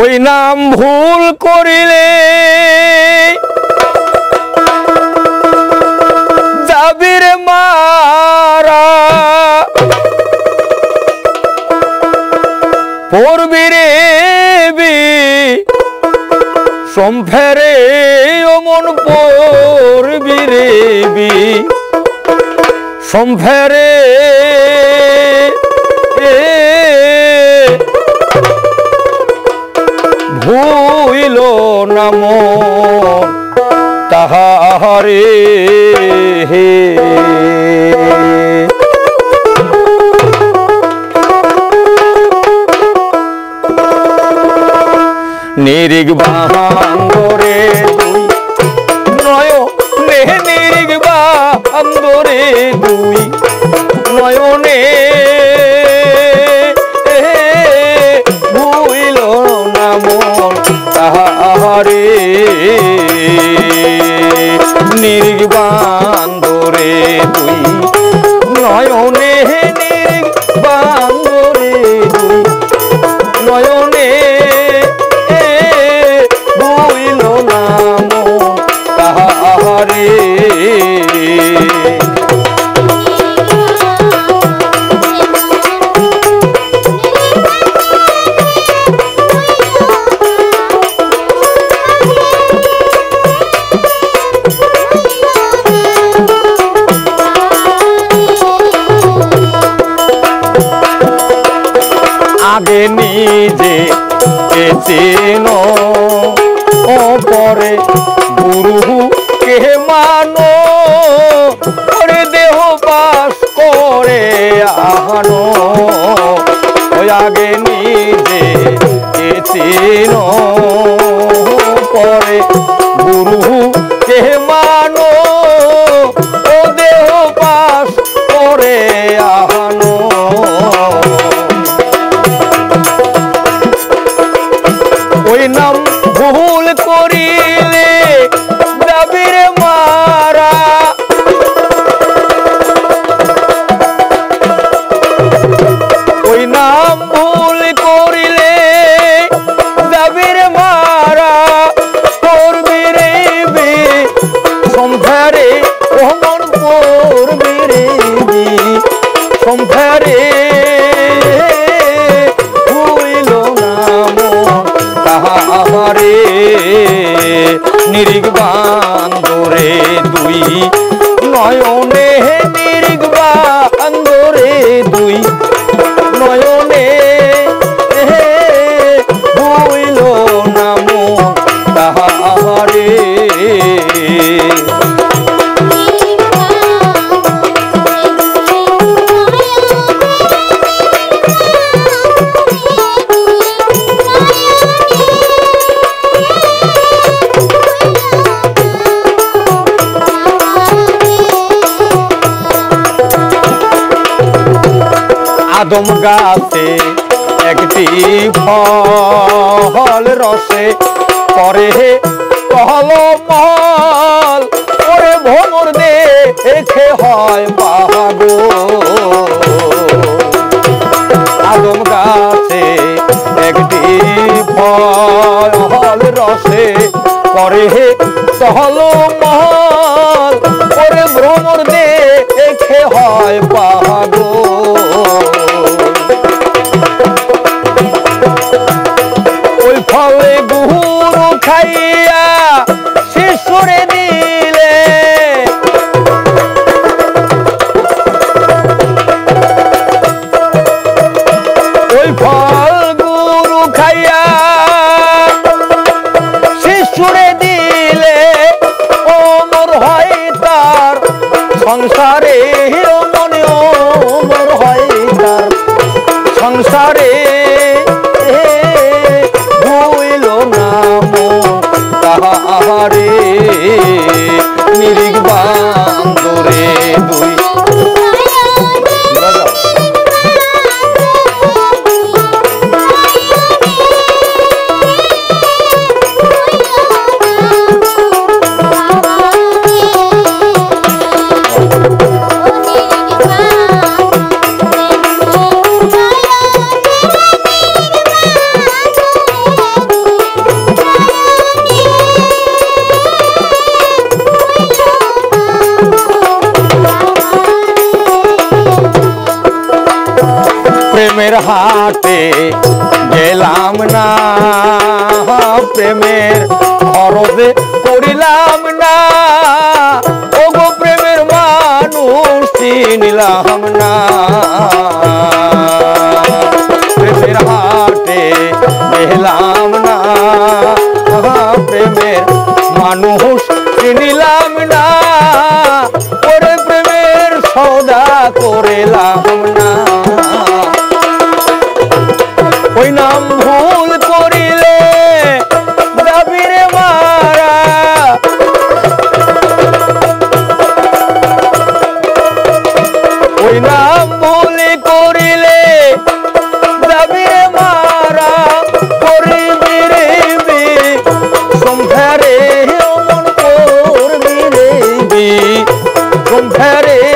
ওই নাম ভুল করিলে যাবির মারা পড়বিরে বি সম্ফেরে অমন পড়বিরে বি সম্ফেরে ভুইল নাম তাহারে হে নিরিগ বাহাঙ্গরে তুই নয়নে নিরিগ বাহাঙ্গরে তুই নয়নে নির্বান্ধরে তুই নয়নে নির্বান্ধরে তুই নয়নে ভুইল নাম তাহারে আগে নিজে কে চেনো ও পরে গুরু কে মানো ওরে দেহ বাস করে আহানো ওই আগে নিজে কে চেনো পরে গুরু কে মানো ও দেহ বাস করে আহানো নাম ভুল করিলে যাবির মারা ওই নাম ভুল করিলে যাবির মারা করবি রে বি সম্ভারে অমন করবি রে বি সম্ভারে নির্বান্ধরে দুই নয়নে নির্বান্ধরে দুই নয়নে ভুইল নাম তাহারে আদম গাছে একটি ফল রসে পরে কলমল ওরে ভোমর দেখে হয় বাহাগো আদম গাছে একটি ফল রসে পরে কলমল ওরে ভ্রমর দেখে হয় বাহাগো খাইয়া শিশুরে দিলে ওই ফল গুরু খাইয়া শিশুরে দিলে অমর হয় তার সংসারে মনে মারতে গেলাম না, প্রেমের খরচে করিলাম না, ওগো প্রেমের মানুষ চিনিলাম না। প্রেমের হাটে গেলাম না, প্রেমের মানুষ চিনিলাম না, ওরে প্রেমের সৌদা করিলাম না। ওই নাম ভুল করিলে যাবিরে মারা, ওই নাম ভুল করিলে যাবিরে মারা, করিবি রে সন্ধ্যারে মন, করবি রে সন্ধ্যারে